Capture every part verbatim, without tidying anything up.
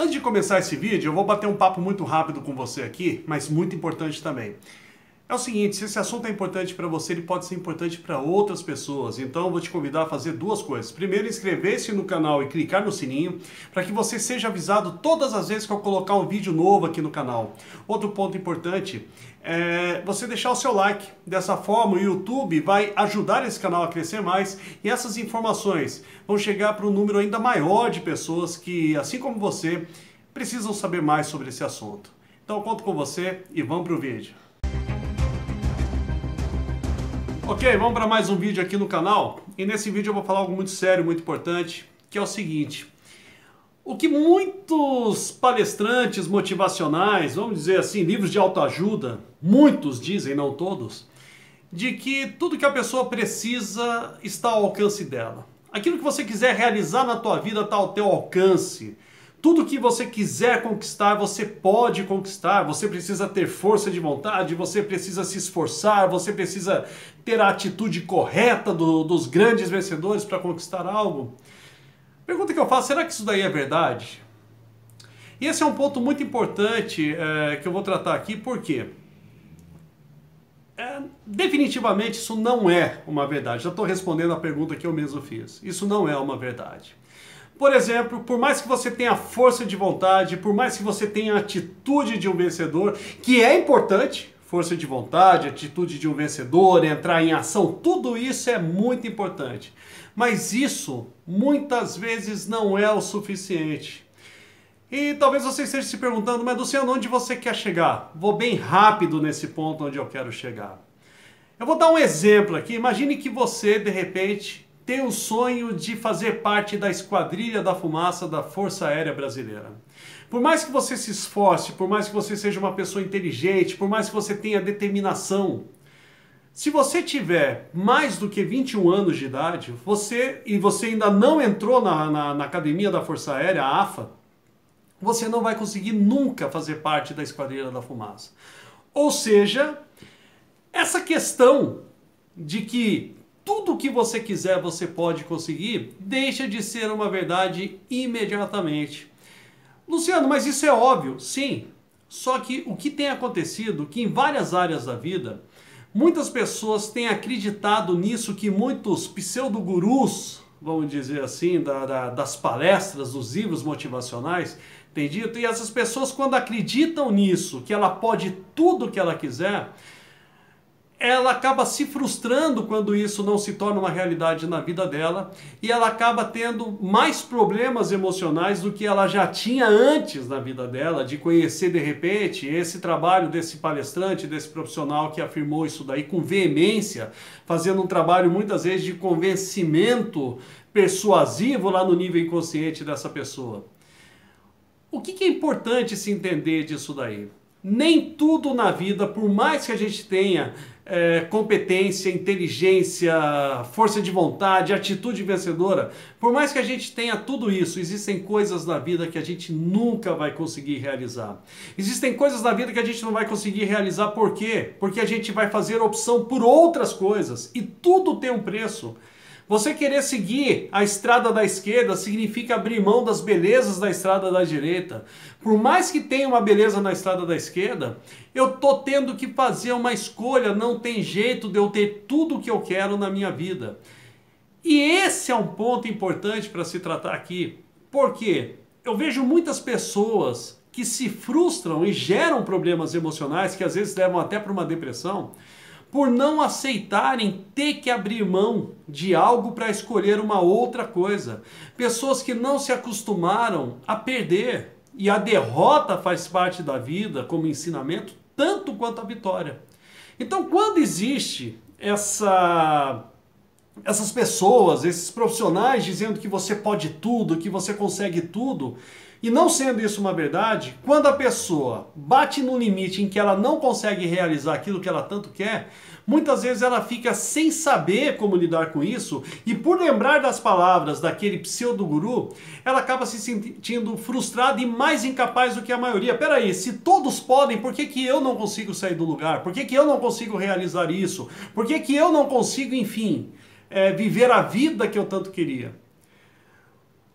Antes de começar esse vídeo, eu vou bater um papo muito rápido com você aqui, mas muito importante também. É o seguinte, se esse assunto é importante para você, ele pode ser importante para outras pessoas. Então eu vou te convidar a fazer duas coisas. Primeiro, inscrever-se no canal e clicar no sininho para que você seja avisado todas as vezes que eu colocar um vídeo novo aqui no canal. Outro ponto importante é você deixar o seu like. Dessa forma, o YouTube vai ajudar esse canal a crescer mais e essas informações vão chegar para um número ainda maior de pessoas que, assim como você, precisam saber mais sobre esse assunto. Então eu conto com você e vamos para o vídeo. Ok, vamos para mais um vídeo aqui no canal, e nesse vídeo eu vou falar algo muito sério, muito importante, que é o seguinte: o que muitos palestrantes motivacionais, vamos dizer assim, livros de autoajuda, muitos dizem, não todos, de que tudo que a pessoa precisa está ao alcance dela. Aquilo que você quiser realizar na tua vida está ao teu alcance. Tudo que você quiser conquistar, você pode conquistar. Você precisa ter força de vontade, você precisa se esforçar, você precisa ter a atitude correta do, dos grandes vencedores para conquistar algo. Pergunta que eu faço, será que isso daí é verdade? E esse é um ponto muito importante é, que eu vou tratar aqui, porque é, definitivamente isso não é uma verdade. Já estou respondendo a pergunta que eu mesmo fiz. Isso não é uma verdade. Por exemplo, por mais que você tenha força de vontade, por mais que você tenha a atitude de um vencedor, que é importante, força de vontade, atitude de um vencedor, entrar em ação, tudo isso é muito importante. Mas isso, muitas vezes, não é o suficiente. E talvez você esteja se perguntando, mas Luciano, onde você quer chegar? Vou bem rápido nesse ponto onde eu quero chegar. Eu vou dar um exemplo aqui. Imagine que você, de repente, tem o sonho de fazer parte da Esquadrilha da Fumaça da Força Aérea Brasileira. Por mais que você se esforce, por mais que você seja uma pessoa inteligente, por mais que você tenha determinação, se você tiver mais do que vinte e um anos de idade, você e você ainda não entrou na, na, na Academia da Força Aérea, a AFA, você não vai conseguir nunca fazer parte da Esquadrilha da Fumaça. Ou seja, essa questão de que tudo o que você quiser você pode conseguir, deixa de ser uma verdade imediatamente. Luciano, mas isso é óbvio. Sim, só que o que tem acontecido, que em várias áreas da vida, muitas pessoas têm acreditado nisso que muitos pseudogurus, vamos dizer assim, da, da, das palestras, dos livros motivacionais, têm dito. E essas pessoas, quando acreditam nisso, que ela pode tudo o que ela quiser, ela acaba se frustrando quando isso não se torna uma realidade na vida dela, e ela acaba tendo mais problemas emocionais do que ela já tinha antes na vida dela, de conhecer de repente esse trabalho desse palestrante, desse profissional que afirmou isso daí com veemência, fazendo um trabalho muitas vezes de convencimento persuasivo lá no nível inconsciente dessa pessoa. O que que é importante se entender disso daí? Nem tudo na vida, por mais que a gente tenha é, competência, inteligência, força de vontade, atitude vencedora, por mais que a gente tenha tudo isso, existem coisas na vida que a gente nunca vai conseguir realizar. Existem coisas na vida que a gente não vai conseguir realizar, por quê? Porque a gente vai fazer opção por outras coisas, e tudo tem um preço. Você querer seguir a estrada da esquerda significa abrir mão das belezas da estrada da direita. Por mais que tenha uma beleza na estrada da esquerda, eu tô tendo que fazer uma escolha, não tem jeito de eu ter tudo o que eu quero na minha vida. E esse é um ponto importante para se tratar aqui, porque eu vejo muitas pessoas que se frustram e geram problemas emocionais, que às vezes levam até para uma depressão, por não aceitarem ter que abrir mão de algo para escolher uma outra coisa. Pessoas que não se acostumaram a perder. E a derrota faz parte da vida como ensinamento, tanto quanto a vitória. Então, quando existe essa, essas pessoas, esses profissionais dizendo que você pode tudo, que você consegue tudo, e não sendo isso uma verdade, quando a pessoa bate no limite em que ela não consegue realizar aquilo que ela tanto quer, muitas vezes ela fica sem saber como lidar com isso, e por lembrar das palavras daquele pseudoguru, ela acaba se sentindo frustrada e mais incapaz do que a maioria. Peraí, se todos podem, por que que eu não consigo sair do lugar? Por que que eu não consigo realizar isso? Por que que eu não consigo, enfim, é, viver a vida que eu tanto queria?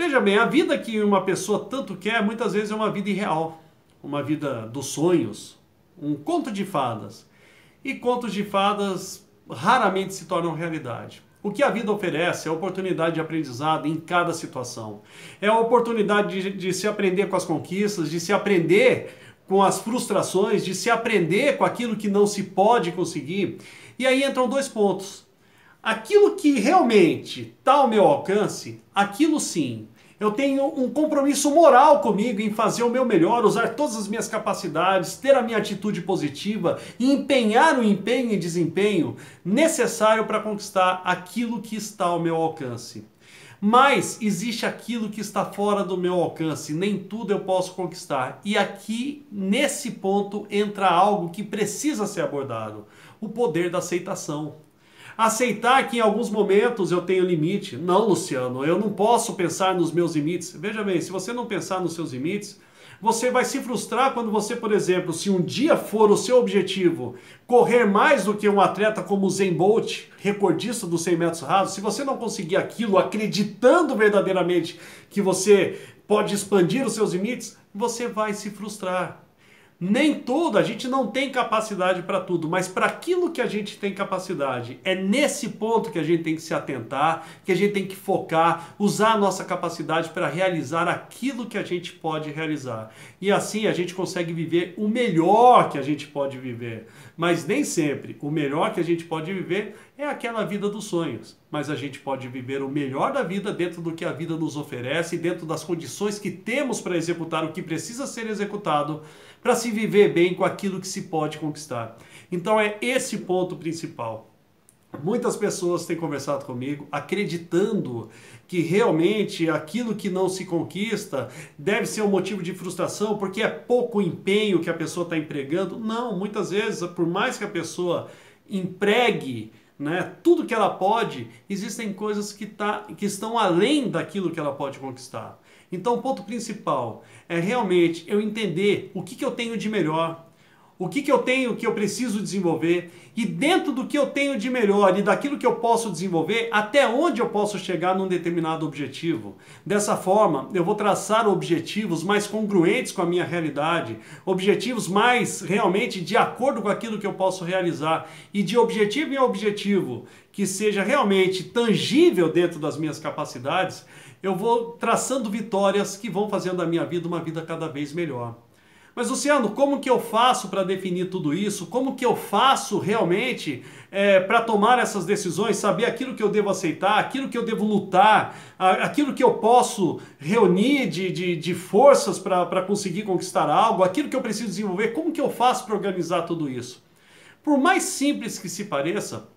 Veja bem, a vida que uma pessoa tanto quer, muitas vezes é uma vida irreal, uma vida dos sonhos, um conto de fadas. E contos de fadas raramente se tornam realidade. O que a vida oferece é a oportunidade de aprendizado em cada situação. É a oportunidade de, de se aprender com as conquistas, de se aprender com as frustrações, de se aprender com aquilo que não se pode conseguir. E aí entram dois pontos. Aquilo que realmente está ao meu alcance, aquilo sim. Eu tenho um compromisso moral comigo em fazer o meu melhor, usar todas as minhas capacidades, ter a minha atitude positiva e empenhar o empenho e desempenho necessário para conquistar aquilo que está ao meu alcance. Mas existe aquilo que está fora do meu alcance, nem tudo eu posso conquistar. E aqui, nesse ponto, entra algo que precisa ser abordado: o poder da aceitação. Aceitar que em alguns momentos eu tenho limite. Não, Luciano, eu não posso pensar nos meus limites. Veja bem, se você não pensar nos seus limites, você vai se frustrar quando você, por exemplo, se um dia for o seu objetivo correr mais do que um atleta como o Zen Bolt, recordista dos cem metros rasos, se você não conseguir aquilo acreditando verdadeiramente que você pode expandir os seus limites, você vai se frustrar. Nem tudo, a gente não tem capacidade para tudo, mas para aquilo que a gente tem capacidade, é nesse ponto que a gente tem que se atentar, que a gente tem que focar, usar a nossa capacidade para realizar aquilo que a gente pode realizar. E assim a gente consegue viver o melhor que a gente pode viver. Mas nem sempre o melhor que a gente pode viver é aquela vida dos sonhos. Mas a gente pode viver o melhor da vida dentro do que a vida nos oferece, dentro das condições que temos para executar o que precisa ser executado, para se viver bem com aquilo que se pode conquistar. Então é esse ponto principal. Muitas pessoas têm conversado comigo acreditando que realmente aquilo que não se conquista deve ser um motivo de frustração porque é pouco empenho que a pessoa está empregando. Não, muitas vezes, por mais que a pessoa empregue, né, tudo que ela pode, existem coisas que, tá, que estão além daquilo que ela pode conquistar. Então o ponto principal é realmente eu entender o que, que eu tenho de melhor, o que, que eu tenho que eu preciso desenvolver e dentro do que eu tenho de melhor e daquilo que eu posso desenvolver, até onde eu posso chegar num determinado objetivo. Dessa forma, eu vou traçar objetivos mais congruentes com a minha realidade, objetivos mais realmente de acordo com aquilo que eu posso realizar e de objetivo em objetivo que seja realmente tangível dentro das minhas capacidades, eu vou traçando vitórias que vão fazendo a minha vida uma vida cada vez melhor. Mas, Luciano, como que eu faço para definir tudo isso? Como que eu faço realmente é, para tomar essas decisões, saber aquilo que eu devo aceitar, aquilo que eu devo lutar, aquilo que eu posso reunir de, de, de forças para conseguir conquistar algo, aquilo que eu preciso desenvolver? Como que eu faço para organizar tudo isso? Por mais simples que se pareça,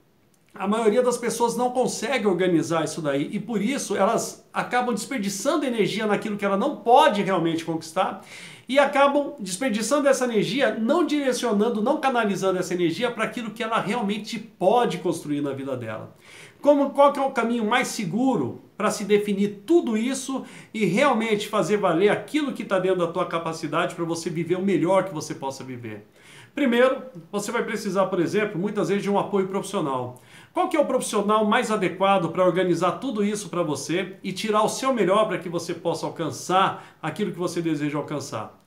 a maioria das pessoas não consegue organizar isso daí e por isso elas acabam desperdiçando energia naquilo que ela não pode realmente conquistar e acabam desperdiçando essa energia, não direcionando, não canalizando essa energia para aquilo que ela realmente pode construir na vida dela. Como, qual que é o caminho mais seguro para se definir tudo isso e realmente fazer valer aquilo que está dentro da tua capacidade para você viver o melhor que você possa viver? Primeiro, você vai precisar, por exemplo, muitas vezes de um apoio profissional. Qual que é o profissional mais adequado para organizar tudo isso para você e tirar o seu melhor para que você possa alcançar aquilo que você deseja alcançar?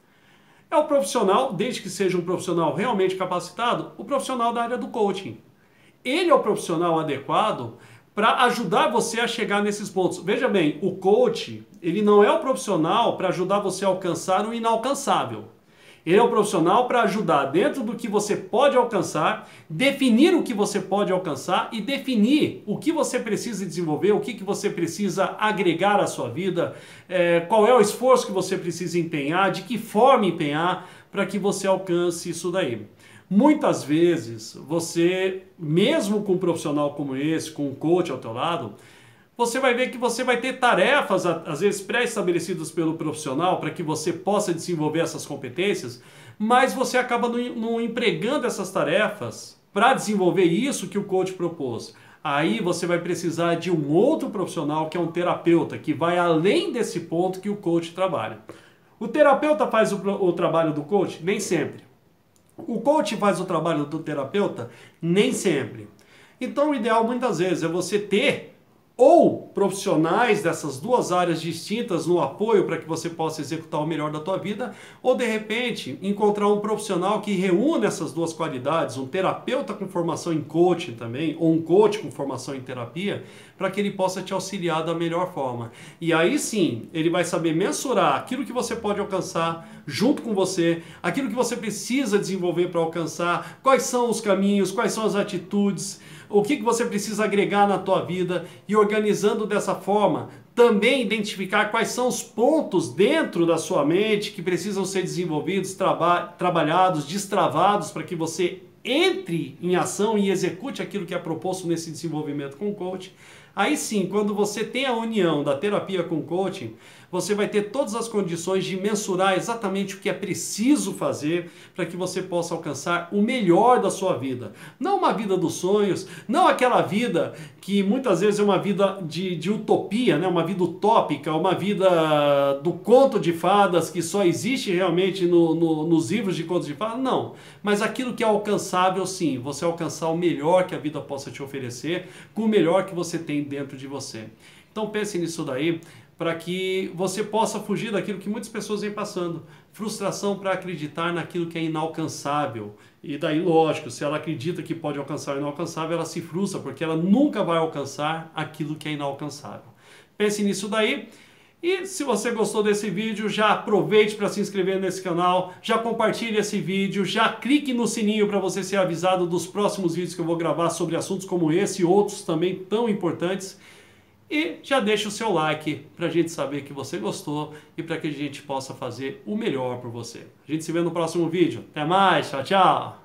É o profissional, desde que seja um profissional realmente capacitado, o profissional da área do coaching. Ele é o profissional adequado para ajudar você a chegar nesses pontos. Veja bem, o coach, ele não é o profissional para ajudar você a alcançar o inalcançável. Ele é um profissional para ajudar dentro do que você pode alcançar, definir o que você pode alcançar e definir o que você precisa desenvolver, o que, que você precisa agregar à sua vida, é, qual é o esforço que você precisa empenhar, de que forma empenhar para que você alcance isso daí. Muitas vezes você, mesmo com um profissional como esse, com um coach ao teu lado, você vai ver que você vai ter tarefas, às vezes pré-estabelecidas pelo profissional, para que você possa desenvolver essas competências, mas você acaba não empregando essas tarefas para desenvolver isso que o coach propôs. Aí você vai precisar de um outro profissional, que é um terapeuta, que vai além desse ponto que o coach trabalha. O terapeuta faz o, o trabalho do coach? Nem sempre. O coach faz o trabalho do terapeuta? Nem sempre. Então o ideal muitas vezes é você ter ou profissionais dessas duas áreas distintas no apoio para que você possa executar o melhor da tua vida, ou de repente encontrar um profissional que reúne essas duas qualidades, um terapeuta com formação em coaching também, ou um coach com formação em terapia, para que ele possa te auxiliar da melhor forma. E aí sim, ele vai saber mensurar aquilo que você pode alcançar junto com você, aquilo que você precisa desenvolver para alcançar, quais são os caminhos, quais são as atitudes, o que você precisa agregar na tua vida, e organizando dessa forma, também identificar quais são os pontos dentro da sua mente que precisam ser desenvolvidos, traba- trabalhados, destravados, para que você entre em ação e execute aquilo que é proposto nesse desenvolvimento com o coach. Aí sim, quando você tem a união da terapia com o coaching, você vai ter todas as condições de mensurar exatamente o que é preciso fazer para que você possa alcançar o melhor da sua vida. Não uma vida dos sonhos, não aquela vida que muitas vezes é uma vida de, de utopia, né? Uma vida utópica, uma vida do conto de fadas que só existe realmente no, no, nos livros de contos de fadas, não. Mas aquilo que é alcançável, sim, você alcançar o melhor que a vida possa te oferecer, com o melhor que você tem dentro de você. Então pense nisso daí, para que você possa fugir daquilo que muitas pessoas vêm passando. Frustração para acreditar naquilo que é inalcançável. E daí, lógico, se ela acredita que pode alcançar o inalcançável, ela se frustra, porque ela nunca vai alcançar aquilo que é inalcançável. Pense nisso daí. E se você gostou desse vídeo, já aproveite para se inscrever nesse canal, já compartilhe esse vídeo, já clique no sininho para você ser avisado dos próximos vídeos que eu vou gravar sobre assuntos como esse e outros também tão importantes. E já deixa o seu like para a gente saber que você gostou e para que a gente possa fazer o melhor por você. A gente se vê no próximo vídeo. Até mais, tchau, tchau!